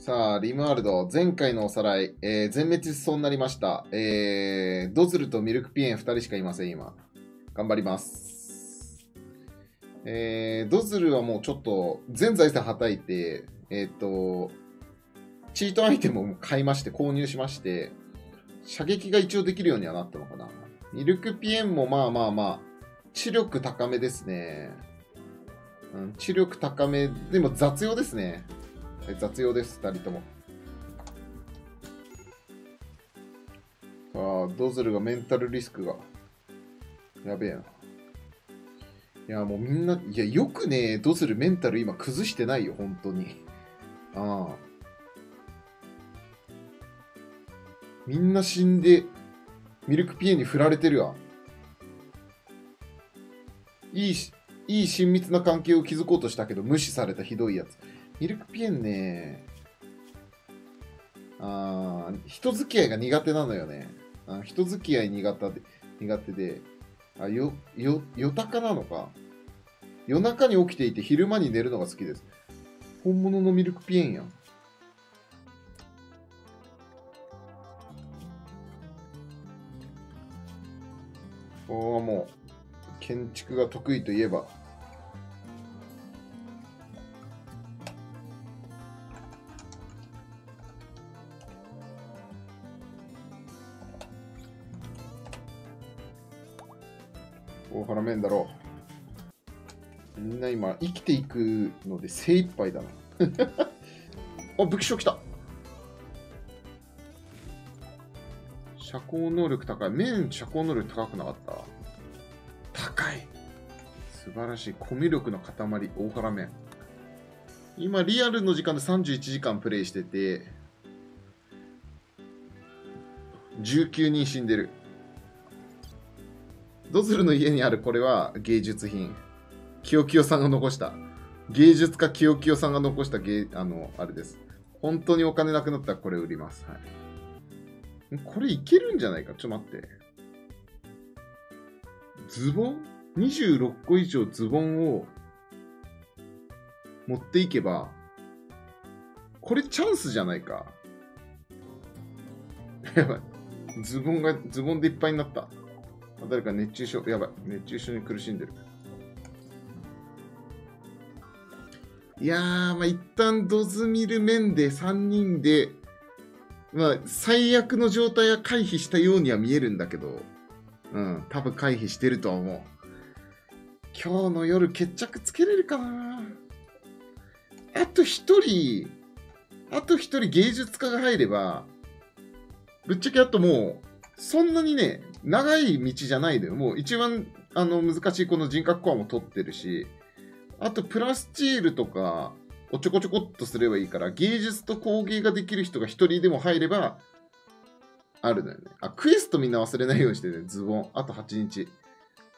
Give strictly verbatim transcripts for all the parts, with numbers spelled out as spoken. さあ、リムワールド、前回のおさらい、えー、全滅しそうになりました。えー、ドズルとミルクピエンふたりしかいません、今。頑張ります。えー、ドズルはもうちょっと、全財産はたいて、えっと、チートアイテムを買いまして、購入しまして、射撃が一応できるようにはなったのかな。ミルクピエンもまあまあまあ、知力高めですね。うん、知力高め、でも雑用ですね。雑用です、ふたりとも。さあ、ドズルがメンタルリスクが。やべえな。いや、もうみんな、いや、よくね、ドズルメンタル今崩してないよ、本当に。ああ。みんな死んで、ミルクピエに振られてるわ。いい、いい親密な関係を築こうとしたけど、無視されたひどいやつ。ミルクピエンね、あ人付き合いが苦手なのよね。あ人付き合い苦手で、苦手であよ、よ、夜鷹なのか。夜中に起きていて昼間に寝るのが好きです。本物のミルクピエンやん。これはもう、建築が得意といえば、大原面だろう。みんな今生きていくので精一杯だな。あ、武器商来た。遮光能力高い。面遮光能力高くなかった？高い。素晴らしい。コミュ力の塊、大原面。今リアルの時間でさんじゅういちじかんプレイしてて、じゅうきゅうにん死んでる。ドズルの家にあるこれは芸術品。清清さんが残した。芸術家清清さんが残した芸、あの、あれです。本当にお金なくなったらこれ売ります。はい。これいけるんじゃないか。ちょっと待って。ズボン ?にじゅうろっ 個以上ズボンを持っていけば、これチャンスじゃないか。やばい。ズボンが、ズボンでいっぱいになった。誰か熱中症、やばい、熱中症に苦しんでる。いやー、まあ、一旦ドズミル面でさんにんで、まあ、最悪の状態は回避したようには見えるんだけど、うん、多分回避してるとは思う。今日の夜、決着つけれるかな。あと一人、あと一人芸術家が入れば、ぶっちゃけあともう、そんなにね、長い道じゃないのよ。もう一番あの難しいこの人格コアも取ってるし、あとプラスチールとかをちょこちょこっとすればいいから、芸術と工芸ができる人が一人でも入れば、あるのよね。あ、クエストみんな忘れないようにしてね、ズボン。あとはちにち。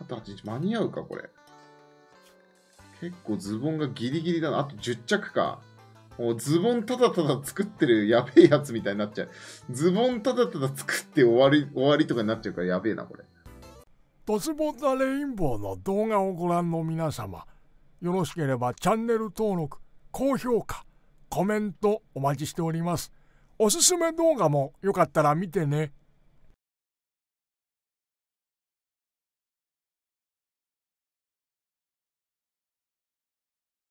あとはちにち。間に合うか、これ。結構ズボンがギリギリだな。あとじゅっちゃくか。もうズボンただただ作ってるやべえやつみたいになっちゃう。ズボンただただ作って終わり、終わりとかになっちゃうからやべえな、これ。ドツボザレインボーの動画をご覧の皆様、よろしければチャンネル登録、高評価、コメントお待ちしております。おすすめ動画もよかったら見てね。